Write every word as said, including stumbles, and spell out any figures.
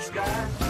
Sky.